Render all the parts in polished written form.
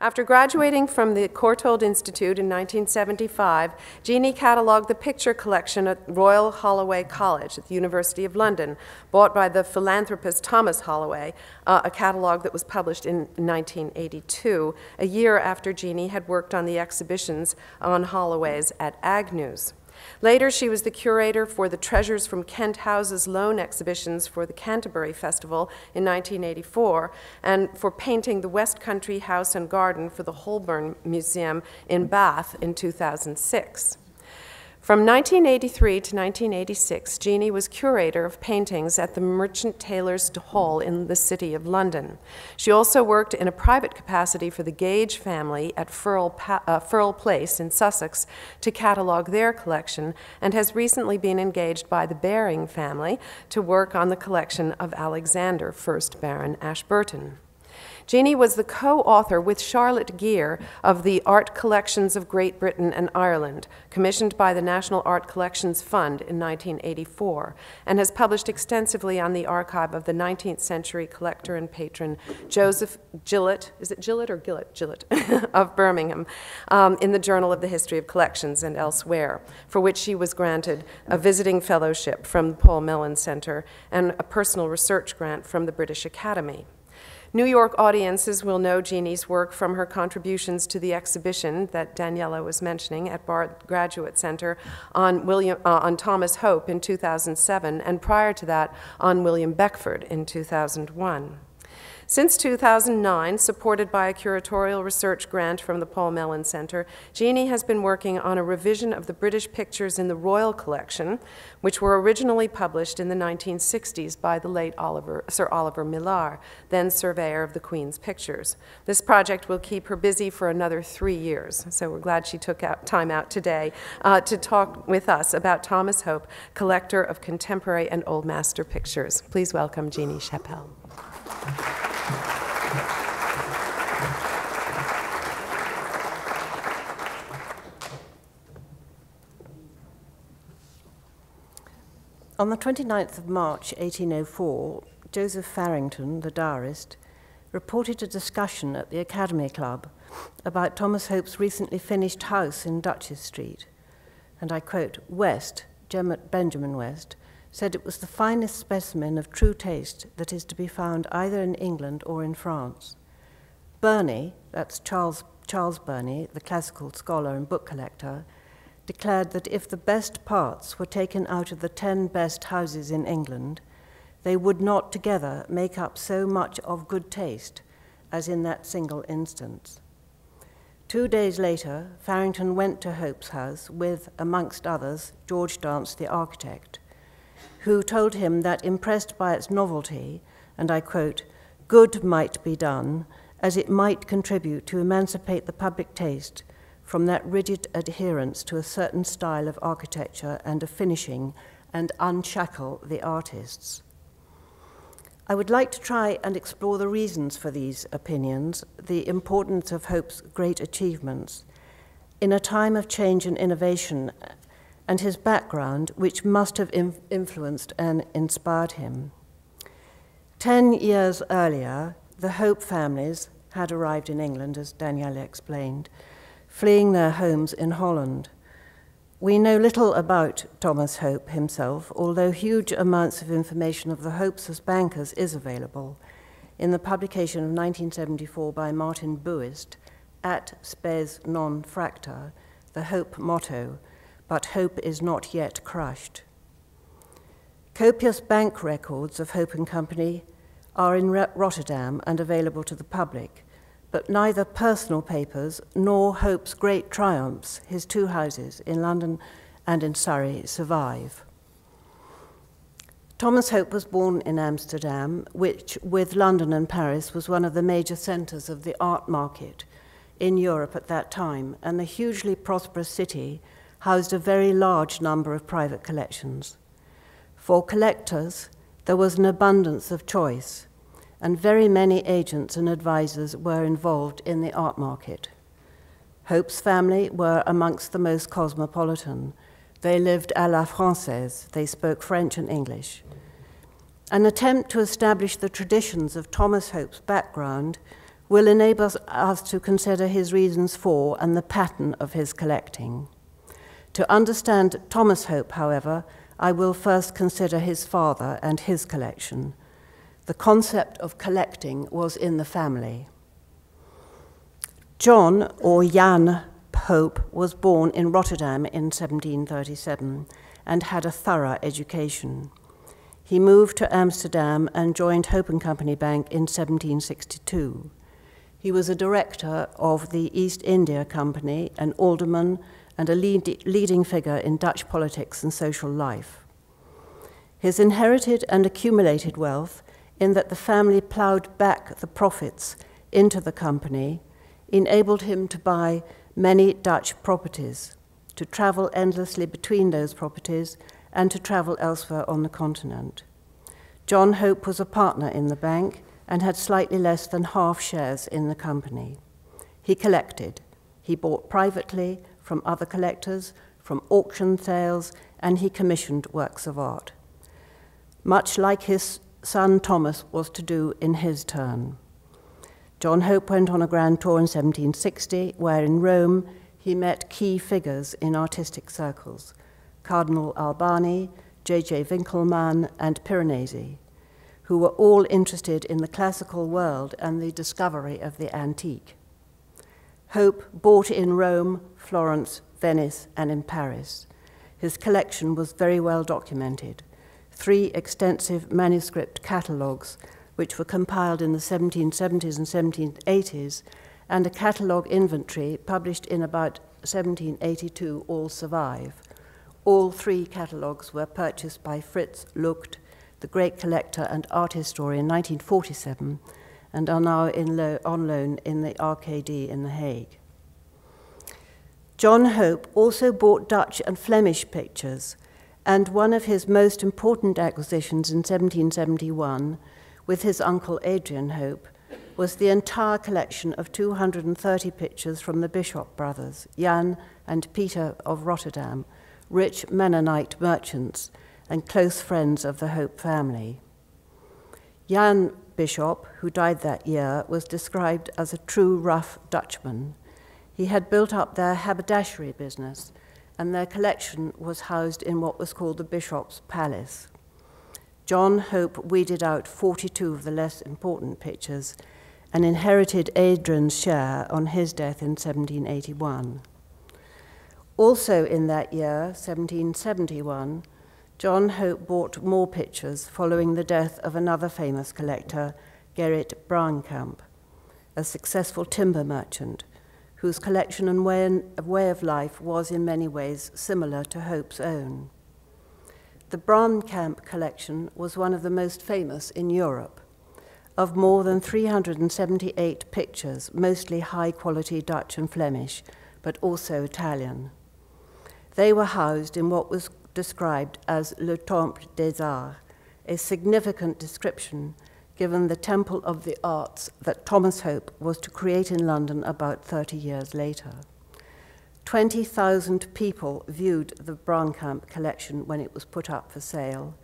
After graduating from the Courtauld Institute in 1975, Jeanie catalogued the picture collection at Royal Holloway College at the University of London, bought by the philanthropist Thomas Holloway, a catalogue that was published in 1982, a year after Jeanie had worked on the exhibitions on Holloway's at Agnews. Later, she was the curator for the Treasures from Kent House's loan exhibitions for the Canterbury Festival in 1984 and for painting the West Country House and Garden for the Holburne Museum in Bath in 2006. From 1983 to 1986, Jeanie was curator of paintings at the Merchant Taylors' Hall in the City of London. She also worked in a private capacity for the Gage family at Furle Place in Sussex to catalogue their collection, and has recently been engaged by the Baring family to work on the collection of Alexander, first Baron Ashburton. Jeanie was the co-author with Charlotte Gere of the Art Collections of Great Britain and Ireland, commissioned by the National Art Collections Fund in 1984, and has published extensively on the archive of the 19th century collector and patron Joseph Gillott, is it Gillott or Gillott? Gillott, of Birmingham, in the Journal of the History of Collections and elsewhere, for which she was granted a visiting fellowship from the Paul Mellon Center and a personal research grant from the British Academy. New York audiences will know Jeanie's work from her contributions to the exhibition that Daniela was mentioning at Bard Graduate Center on Thomas Hope in 2007, and prior to that on William Beckford in 2001. Since 2009, supported by a curatorial research grant from the Paul Mellon Center, Jeanie has been working on a revision of the British pictures in the Royal Collection, which were originally published in the 1960s by the late Sir Oliver Millar, then surveyor of the Queen's pictures. This project will keep her busy for another 3 years, so we're glad she took out time out today to talk with us about Thomas Hope, collector of contemporary and old master pictures. Please welcome Jeanie Chappell. On the 29th of March 1804, Joseph Farington, the diarist, reported a discussion at the Academy Club about Thomas Hope's recently finished house in Duchess Street. And I quote, "West, Benjamin West, said it was the finest specimen of true taste that is to be found either in England or in France. Burney," that's Charles Burney, the classical scholar and book collector, declared that if the best parts were taken out of the 10 best houses in England, they would not together make up so much of good taste as in that single instance. 2 days later, Farington went to Hope's house with, amongst others, George Dance, the architect, who told him that, impressed by its novelty, and I quote, "good might be done, as it might contribute to emancipate the public taste from that rigid adherence to a certain style of architecture and of finishing, and unshackle the artists." I would like to try and explore the reasons for these opinions, the importance of Hope's great achievements, in a time of change and innovation, and his background, which must have influenced and inspired him. 10 years earlier, the Hope families had arrived in England, as Daniela explained, fleeing their homes in Holland. We know little about Thomas Hope himself, although huge amounts of information of the Hopes as bankers is available in the publication of 1974 by Martin Buist, "At spes non fracta," the Hope motto, "but hope is not yet crushed." Copious bank records of Hope and Company are in Rotterdam and available to the public, but neither personal papers nor Hope's great triumphs, his two houses in London and in Surrey, survive. Thomas Hope was born in Amsterdam, which, with London and Paris, was one of the major centres of the art market in Europe at that time, and the hugely prosperous city housed a very large number of private collections. For collectors, there was an abundance of choice, and very many agents and advisors were involved in the art market. Hope's family were amongst the most cosmopolitan. They lived à la française. They spoke French and English. An attempt to establish the traditions of Thomas Hope's background will enable us to consider his reasons for and the pattern of his collecting. To understand Thomas Hope, however, I will first consider his father and his collection. The concept of collecting was in the family. John, or Jan Hope, was born in Rotterdam in 1737 and had a thorough education. He moved to Amsterdam and joined Hope and Company Bank in 1762. He was a director of the East India Company, an alderman, and a leading figure in Dutch politics and social life. His inherited and accumulated wealth, in that the family ploughed back the profits into the company, enabled him to buy many Dutch properties, to travel endlessly between those properties, and to travel elsewhere on the continent. John Hope was a partner in the bank and had slightly less than half shares in the company. He collected. He bought privately from other collectors, from auction sales, and he commissioned works of art, much like his son Thomas was to do in his turn. John Hope went on a grand tour in 1760, where in Rome he met key figures in artistic circles, Cardinal Albani, J.J. Winckelmann, and Piranesi, who were all interested in the classical world and the discovery of the antique. Hope bought in Rome, Florence, Venice, and in Paris. His collection was very well documented. 3 extensive manuscript catalogues which were compiled in the 1770s and 1780s, and a catalogue inventory published in about 1782 all survive. All 3 catalogues were purchased by Fritz Lucht, the great collector and art historian, in 1947, and are now on loan in the RKD in The Hague. John Hope also bought Dutch and Flemish pictures, and one of his most important acquisitions in 1771 with his uncle Adrian Hope was the entire collection of 230 pictures from the Bishop brothers, Jan and Peter of Rotterdam, rich Mennonite merchants and close friends of the Hope family. Jan Bishop, who died that year, was described as a true rough Dutchman. He had built up their haberdashery business, and their collection was housed in what was called the Bishop's Palace. John Hope weeded out 42 of the less important pictures and inherited Adrian's share on his death in 1781. Also in that year, 1771, John Hope bought more pictures following the death of another famous collector, Gerrit Braamkamp, a successful timber merchant whose collection and way of life was in many ways similar to Hope's own. The Braamkamp collection was one of the most famous in Europe. Of more than 378 pictures, mostly high-quality Dutch and Flemish, but also Italian. They were housed in what was described as Le Temple des Arts, a significant description given the Temple of the Arts that Thomas Hope was to create in London about 30 years later. 20,000 people viewed the Braamkamp collection when it was put up for sale.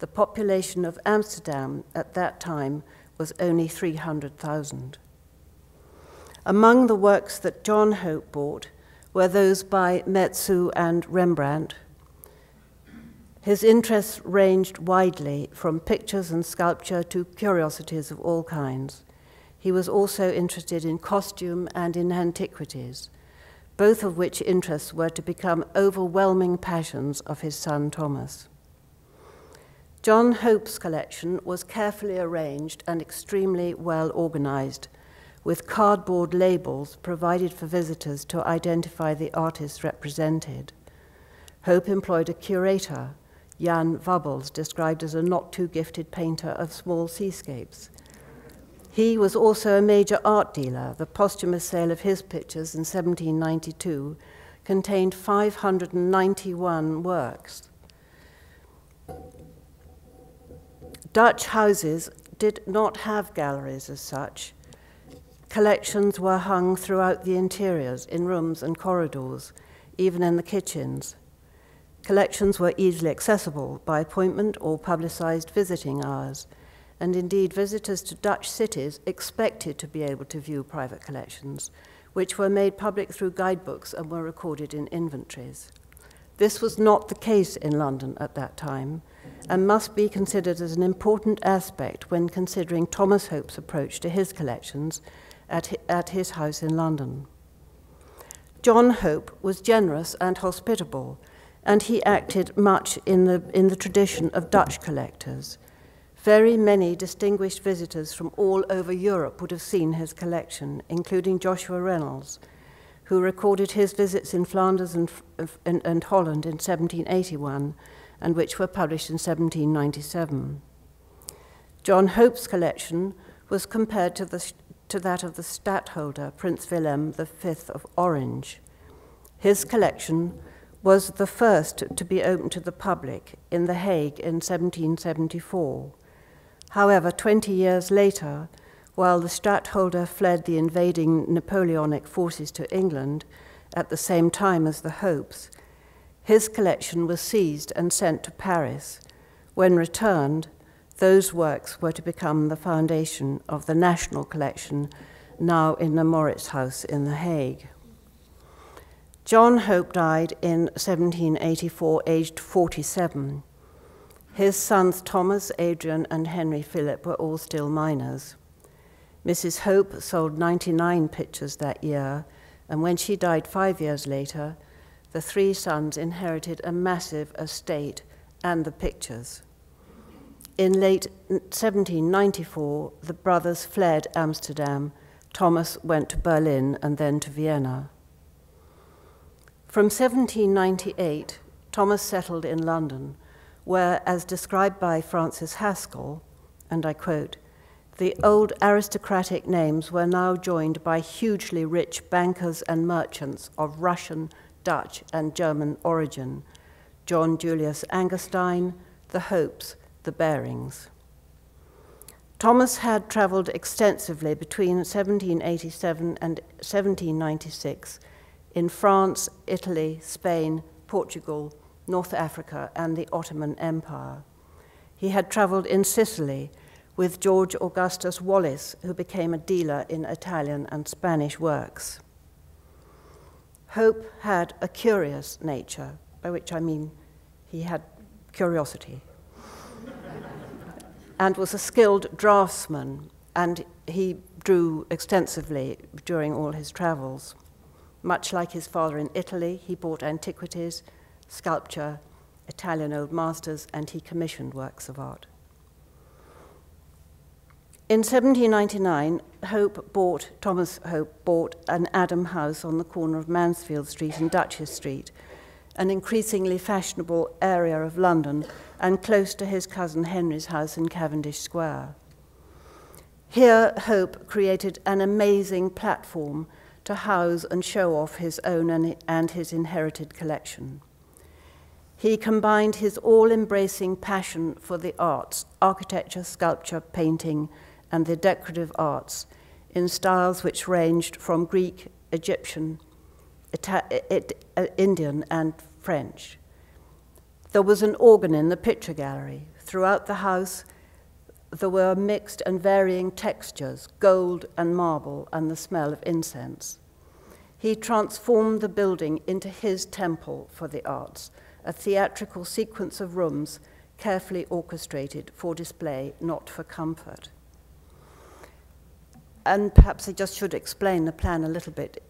The population of Amsterdam at that time was only 300,000. Among the works that John Hope bought were those by Metsu and Rembrandt. His interests ranged widely from pictures and sculpture to curiosities of all kinds. He was also interested in costume and in antiquities, both of which interests were to become overwhelming passions of his son Thomas. John Hope's collection was carefully arranged and extremely well organized, with cardboard labels provided for visitors to identify the artists represented. Hope employed a curator, Jan Vubbles, described as a not-too-gifted painter of small seascapes. He was also a major art dealer. The posthumous sale of his pictures in 1792 contained 591 works. Dutch houses did not have galleries as such. Collections were hung throughout the interiors, in rooms and corridors, even in the kitchens. Collections were easily accessible by appointment or publicized visiting hours, and indeed visitors to Dutch cities expected to be able to view private collections, which were made public through guidebooks and were recorded in inventories. This was not the case in London at that time, and must be considered as an important aspect when considering Thomas Hope's approach to his collections at his house in London. John Hope was generous and hospitable, and he acted much in the tradition of Dutch collectors. Very many distinguished visitors from all over Europe would have seen his collection, including Joshua Reynolds, who recorded his visits in Flanders and Holland in 1781, and which were published in 1797. John Hope's collection was compared to that of the stadtholder, Prince Willem V of Orange. His collection was the first to be opened to the public in The Hague in 1774. However, 20 years later, while the stadtholder fled the invading Napoleonic forces to England at the same time as the Hopes, his collection was seized and sent to Paris. When returned, those works were to become the foundation of the National Collection, now in the Maurits House in The Hague. John Hope died in 1784, aged 47. His sons Thomas, Adrian, and Henry Philip were all still minors. Mrs. Hope sold 99 pictures that year, and when she died 5 years later, the three sons inherited a massive estate and the pictures. In late 1794, the brothers fled Amsterdam. Thomas went to Berlin and then to Vienna. From 1798, Thomas settled in London, where, as described by Francis Haskell, and I quote, "The old aristocratic names were now joined by hugely rich bankers and merchants of Russian, Dutch, and German origin, John Julius Angerstein, the Hopes, the Barings." Thomas had travelled extensively between 1787 and 1796 in France, Italy, Spain, Portugal, North Africa, and the Ottoman Empire. He had travelled in Sicily with George Augustus Wallace, who became a dealer in Italian and Spanish works. Hope had a curious nature, by which I mean he had curiosity, and was a skilled draftsman, and he drew extensively during all his travels. Much like his father in Italy, he bought antiquities, sculpture, Italian old masters, and he commissioned works of art. In 1799, Thomas Hope bought an Adam house on the corner of Mansfield Street and Duchess Street, an increasingly fashionable area of London, and close to his cousin Henry's house in Cavendish Square. Here, Hope created an amazing platform to house and show off his own and his inherited collection. He combined his all-embracing passion for the arts, architecture, sculpture, painting, and the decorative arts, in styles which ranged from Greek, Egyptian, Indian, and French. There was an organ in the picture gallery. Throughout the house, there were mixed and varying textures, gold and marble, and the smell of incense. He transformed the building into his temple for the arts, a theatrical sequence of rooms carefully orchestrated for display, not for comfort. And perhaps I just should explain the plan a little bit.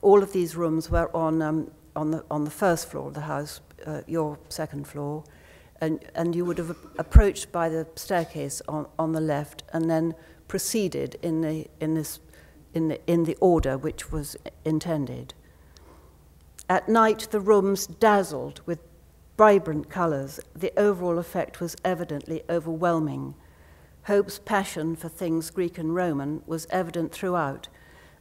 All of these rooms were on the first floor of the house, your second floor, and you would have approached by the staircase on the left, and then proceeded in the order which was intended. At night, the rooms dazzled with vibrant colours. The overall effect was evidently overwhelming. Hope's passion for things Greek and Roman was evident throughout,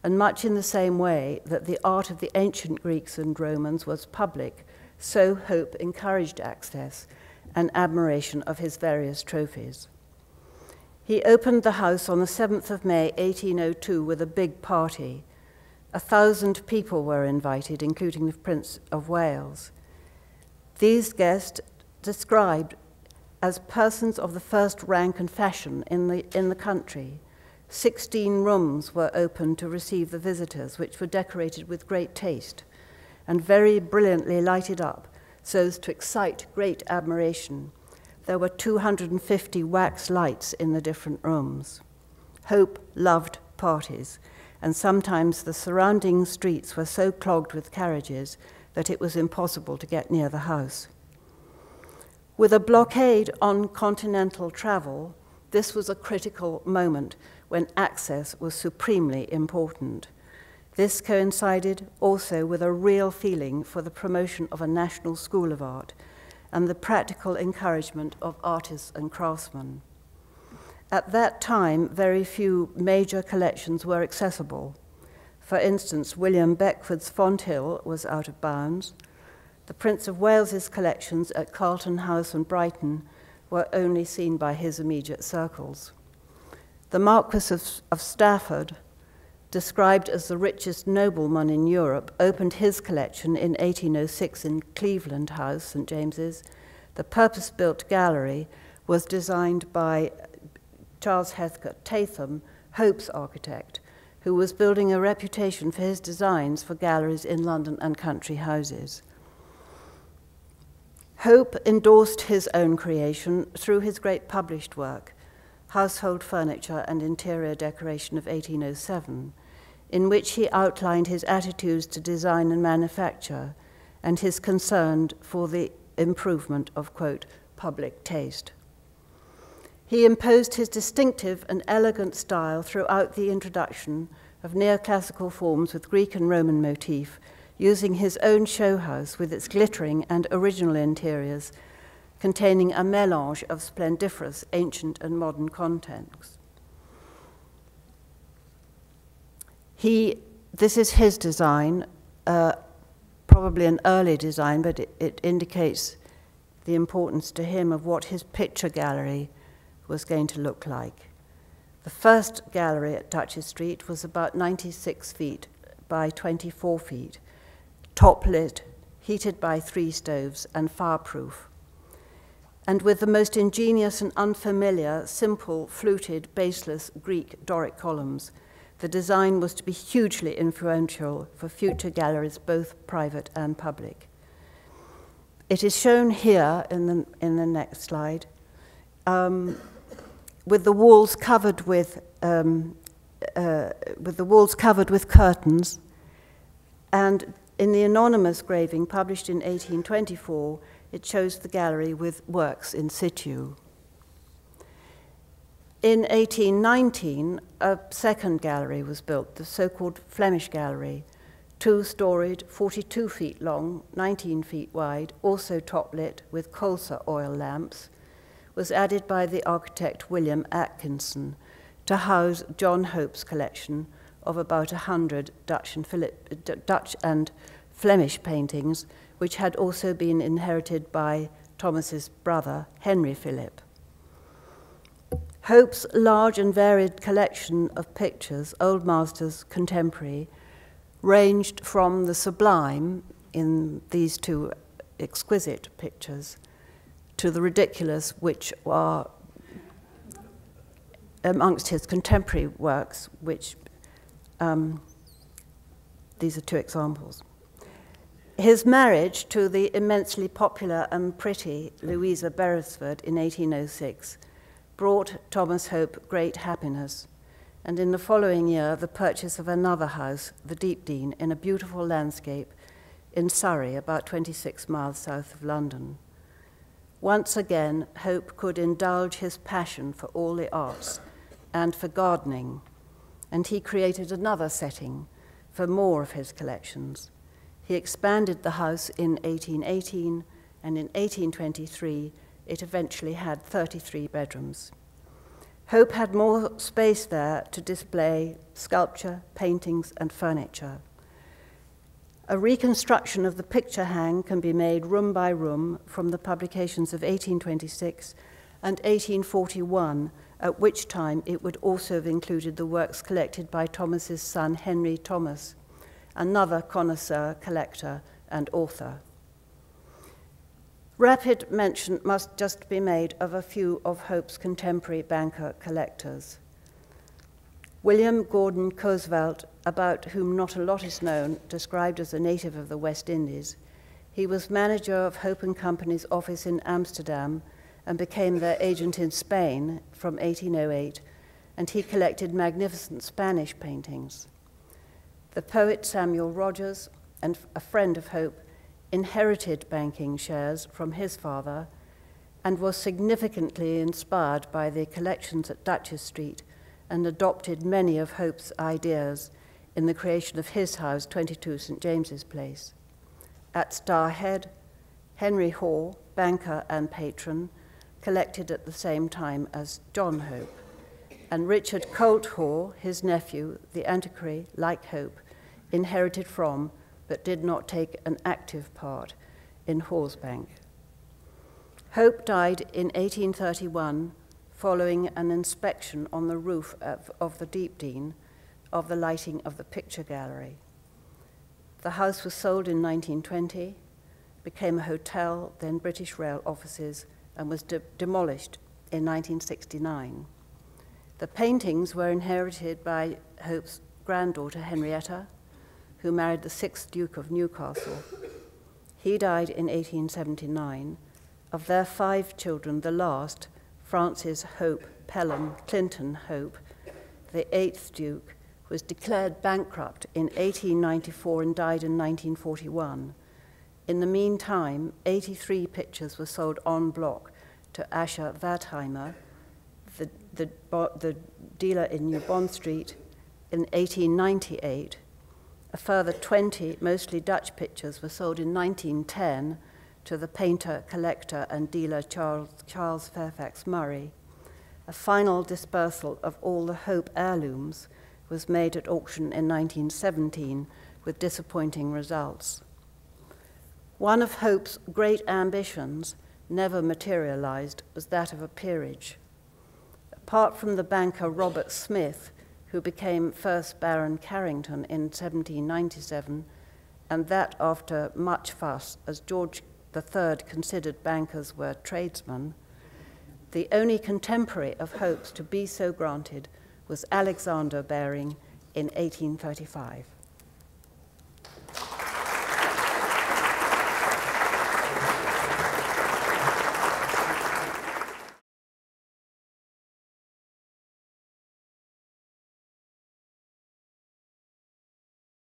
and much in the same way that the art of the ancient Greeks and Romans was public, so Hope encouraged access and admiration of his various trophies. He opened the house on the 7th of May, 1802, with a big party. 1,000 people were invited, including the Prince of Wales. These guests described as persons of the first rank and fashion in the country. 16 rooms were open to receive the visitors, which were decorated with great taste and very brilliantly lighted up so as to excite great admiration. There were 250 wax lights in the different rooms. Hope loved parties, and sometimes the surrounding streets were so clogged with carriages that it was impossible to get near the house. With a blockade on continental travel, this was a critical moment when access was supremely important. This coincided also with a real feeling for the promotion of a national school of art and the practical encouragement of artists and craftsmen. At that time, very few major collections were accessible. For instance, William Beckford's Font Hill was out of bounds. The Prince of Wales's collections at Carlton House and Brighton were only seen by his immediate circles. The Marquis of Stafford, described as the richest nobleman in Europe, opened his collection in 1806 in Cleveland House, St. James's. The purpose-built gallery was designed by Charles Heathcote Tatham, Hope's architect, who was building a reputation for his designs for galleries in London and country houses. Hope endorsed his own creation through his great published work, Household Furniture and Interior Decoration of 1807, in which he outlined his attitudes to design and manufacture and his concern for the improvement of, quote, public taste. He imposed his distinctive and elegant style throughout the introduction of neoclassical forms with Greek and Roman motif, using his own show house with its glittering and original interiors, containing a mélange of splendiferous ancient and modern contents. This is his design, probably an early design, but it indicates the importance to him of what his picture gallery was going to look like. The first gallery at Duchess Street was about 96 feet by 24 feet, top-lit, heated by 3 stoves, and fireproof. And with the most ingenious and unfamiliar, simple, fluted, baseless Greek Doric columns, the design was to be hugely influential for future galleries, both private and public. It is shown here in the next slide, with the walls covered with curtains, and in the anonymous engraving published in 1824, it shows the gallery with works in situ. In 1819, a second gallery was built, the so-called Flemish Gallery, 2-storied, 42 feet long, 19 feet wide, also top-lit with colza oil lamps, was added by the architect William Atkinson to house John Hope's collection of about 100 Dutch and Flemish paintings, which had also been inherited by Thomas's brother, Henry Philip. Hope's large and varied collection of pictures, old masters, contemporary, ranged from the sublime in these two exquisite pictures to the ridiculous, which are amongst his contemporary works, which these are two examples. His marriage to the immensely popular and pretty Louisa Beresford in 1806 brought Thomas Hope great happiness, and in the following year, the purchase of another house, the Deep Dean, in a beautiful landscape in Surrey, about 26 miles south of London. Once again, Hope could indulge his passion for all the arts and for gardening, and he created another setting for more of his collections. He expanded the house in 1818, and in 1823, it eventually had 33 bedrooms. Hope had more space there to display sculpture, paintings, and furniture. A reconstruction of the picture hang can be made room by room from the publications of 1826 and 1841, at which time it would also have included the works collected by Thomas's son, Henry Thomas, another connoisseur, collector, and author. Rapid mention must just be made of a few of Hope's contemporary banker collectors. William Gordon Coesvelt, about whom not a lot is known, described as a native of the West Indies. He was manager of Hope & Company's office in Amsterdam and became their agent in Spain from 1808, and he collected magnificent Spanish paintings. The poet Samuel Rogers, and a friend of Hope, inherited banking shares from his father and was significantly inspired by the collections at Duchess Street and adopted many of Hope's ideas in the creation of his house, 22 St. James's Place. At Starhead, Henry Hoare, banker and patron, collected at the same time as John Hope, and Richard Colt Hoare, his nephew, the antiquary, like Hope, inherited from but did not take an active part in Hoare's bank. Hope died in 1831 following an inspection on the roof of the Deep Dean of the lighting of the picture gallery. The house was sold in 1920, became a hotel, then British Rail offices, and was demolished in 1969. The paintings were inherited by Hope's granddaughter, Henrietta, who married the 6th Duke of Newcastle. He died in 1879. Of their 5 children, the last, Francis Hope Pelham Clinton Hope, the 8th Duke, was declared bankrupt in 1894 and died in 1941. In the meantime, 83 pictures were sold en bloc to Asher Wertheimer, the dealer in New Bond Street, in 1898. A further 20, mostly Dutch pictures, were sold in 1910 to the painter, collector, and dealer Charles Fairfax Murray. A final dispersal of all the Hope heirlooms was made at auction in 1917 with disappointing results. One of Hope's great ambitions, never materialized, was that of a peerage. Apart from the banker Robert Smith, who became first Baron Carrington in 1797, and that after much fuss, as George III considered bankers were tradesmen, the only contemporary of Hope's to be so granted was Alexander Baring in 1835.